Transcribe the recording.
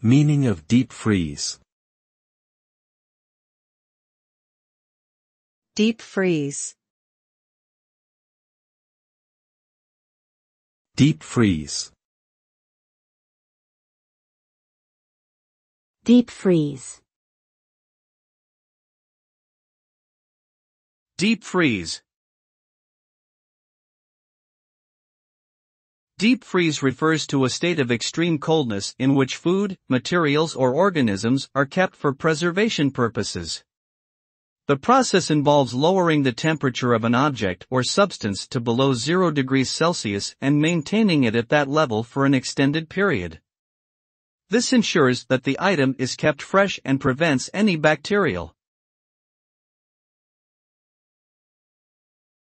Meaning of deep freeze. Deep freeze. Deep freeze. Deep freeze. Deep freeze. Deep freeze refers to a state of extreme coldness in which food, materials or organisms are kept for preservation purposes. The process involves lowering the temperature of an object or substance to below 0 degrees Celsius and maintaining it at that level for an extended period. This ensures that the item is kept fresh and prevents any bacterial,